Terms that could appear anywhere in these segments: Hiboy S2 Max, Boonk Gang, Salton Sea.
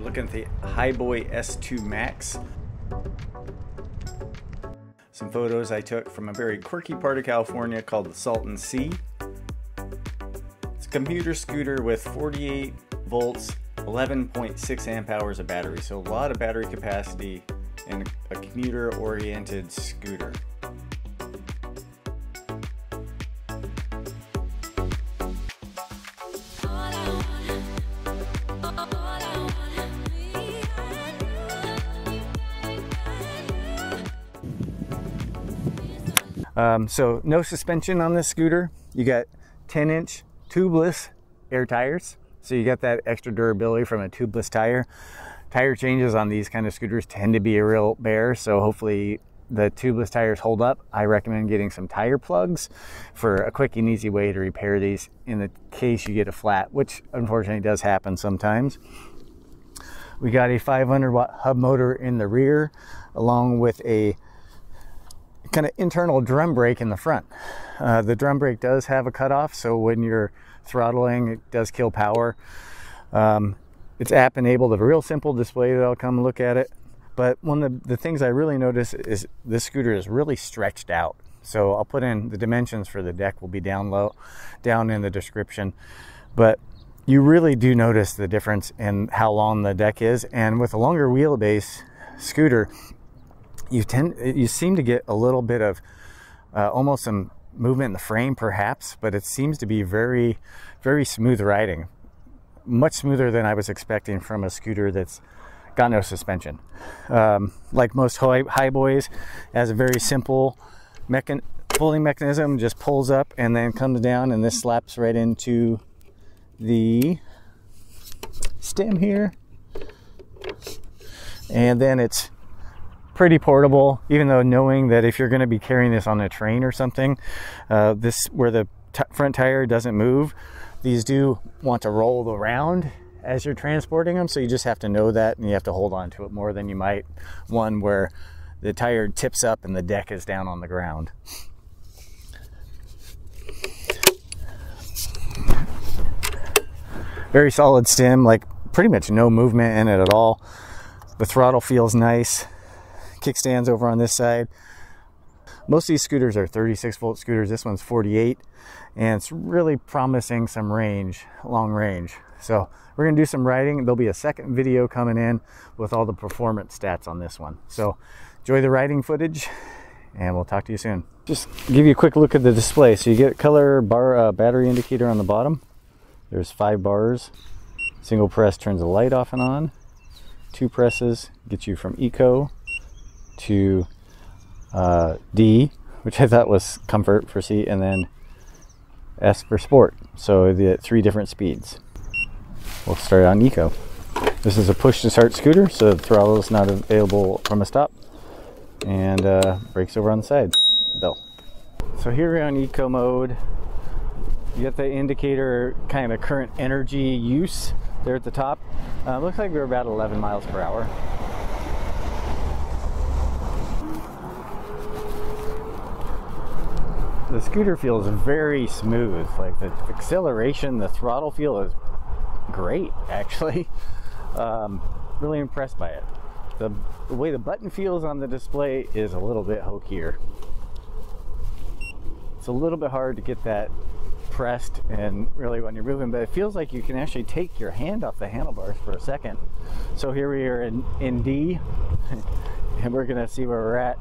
We're looking at the Hiboy S2 Max. Some photos I took from a very quirky part of California called the Salton Sea. It's a commuter scooter with 48 volts, 11.6 amp hours of battery. So a lot of battery capacity in a commuter-oriented scooter. So no suspension on this scooter. You got 10-inch tubeless air tires. So you got that extra durability from a tubeless tire. Tire changes on these kind of scooters tend to be a real bear. So hopefully the tubeless tires hold up. I recommend getting some tire plugs for a quick and easy way to repair these in the case you get a flat, which unfortunately does happen sometimes. We got a 500-watt hub motor in the rear along with a kind of internal drum brake in the front. The drum brake does have a cutoff, so when you're throttling, it does kill power. It's app enabled, a real simple display that I'll come look at it. But one of the things I really notice is this scooter is really stretched out. So I'll put in the dimensions for the deck, will be down in the description. But you really do notice the difference in how long the deck is, and with a longer wheelbase scooter, you seem to get a little bit of almost some movement in the frame perhaps, but it seems to be very, very smooth riding. Much smoother than I was expecting from a scooter that's got no suspension. Like most Hiboys, it has a very simple pulling mechanism, just pulls up and then comes down, and this slaps right into the stem here. And then it's pretty portable, even though knowing that if you're going to be carrying this on a train or something, where the front tire doesn't move, these do want to roll around as you're transporting them, so you just have to know that, and you have to hold on to it more than you might one where the tire tips up and the deck is down on the ground. Very solid stem, like pretty much no movement in it at all. The throttle feels nice. Kickstands over on this side. Most of these scooters are 36 volt scooters. This one's 48, and it's really promising some range, long range. So we're gonna do some riding. There'll be a second video coming in with all the performance stats on this one. So enjoy the riding footage, and we'll talk to you soon. Just give you a quick look at the display. So you get color bar, battery indicator on the bottom. There's 5 bars. Single press turns the light off and on. 2 presses get you from eco to D, which I thought was comfort for C, and then S for sport. So the 3 different speeds. We'll start on eco. This is a push to start scooter, so the throttle is not available from a stop, and brakes over on the side. Bell. So here we're on eco mode. You get the indicator, kind of current energy use there at the top. Looks like we're about 11 miles per hour. The scooter feels very smooth. Like the acceleration, the throttle feel is great actually. Really impressed by it. The way the button feels on the display is a little bit hokier. It's a little bit hard to get that pressed and really when you're moving, but it feels like you can actually take your hand off the handlebars for a second. So here we are in D, and we're gonna see where we're at.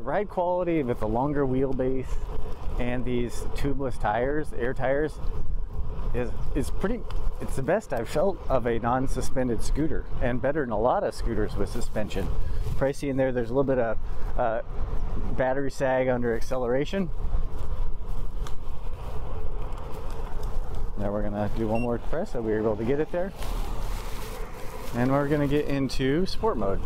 Ride quality with the longer wheelbase and these tubeless tires, air tires, is pretty, it's the best I've felt of a non-suspended scooter, and better than a lot of scooters with suspension. Pricey in there, there's a little bit of battery sag under acceleration. Now we're gonna do one more press so we were able to get it there. And we're gonna get into sport mode.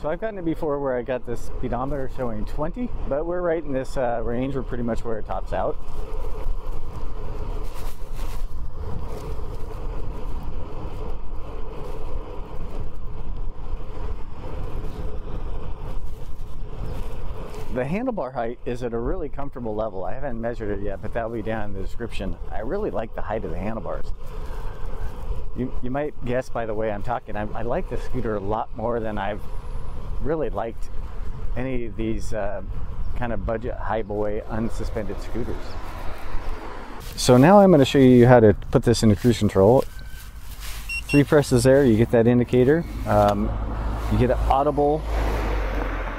So I've gotten it before where I got this speedometer showing 20, but we're right in this range. We're pretty much where it tops out. The handlebar height is at a really comfortable level. I haven't measured it yet, but that'll be down in the description. I really like the height of the handlebars. You might guess by the way I'm talking, I like the scooter a lot more than I've really liked any of these kind of budget Hiboy unsuspended scooters. So now I'm going to show you how to put this into cruise control. 3 presses there, you get that indicator. You get an audible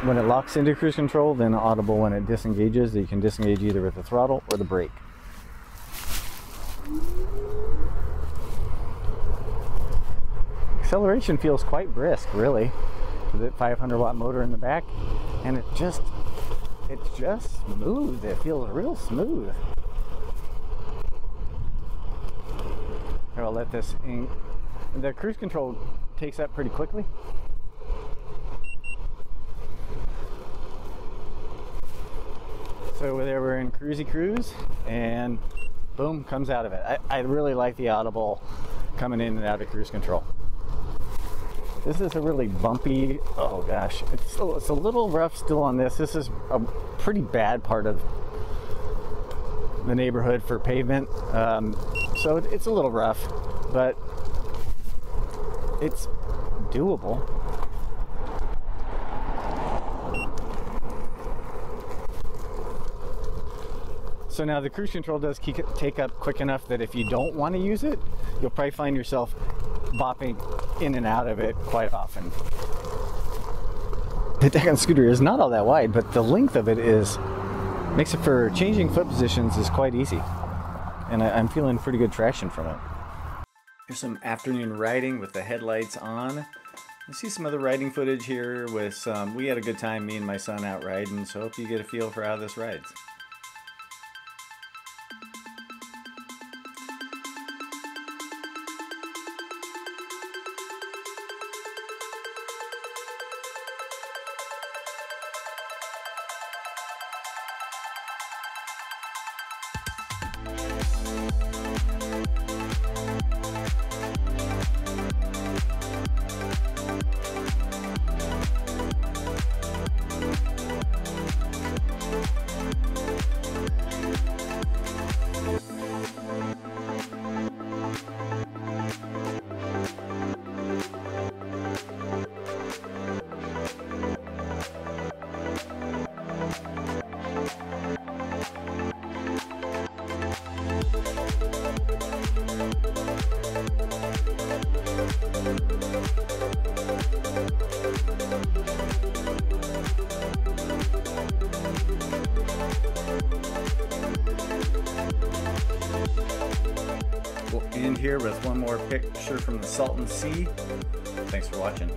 when it locks into cruise control, then an audible when it disengages. You can disengage either with the throttle or the brake. Acceleration feels quite brisk, really, with that 500-watt motor in the back, and it's just smooth. It feels real smooth. Here, I'll let this in. The cruise control takes up pretty quickly. So there we're in cruisy cruise, and boom, comes out of it. I really like the audible coming in and out of cruise control. This is a really bumpy, oh gosh, it's a little rough still on this. This is a pretty bad part of the neighborhood for pavement. So it's a little rough, but it's doable. So now the cruise control does take up quick enough that if you don't want to use it, you'll probably find yourself bopping in and out of it quite often. The deck on the scooter is not all that wide, but the length of it makes it for changing foot positions is quite easy, and I'm feeling pretty good traction from it. Here's some afternoon riding with the headlights on. You see some other riding footage here with some, we had a good time, me and my son, out riding, so I hope you get a feel for how this rides. We'll end here with one more picture from the Salton Sea. Thanks for watching.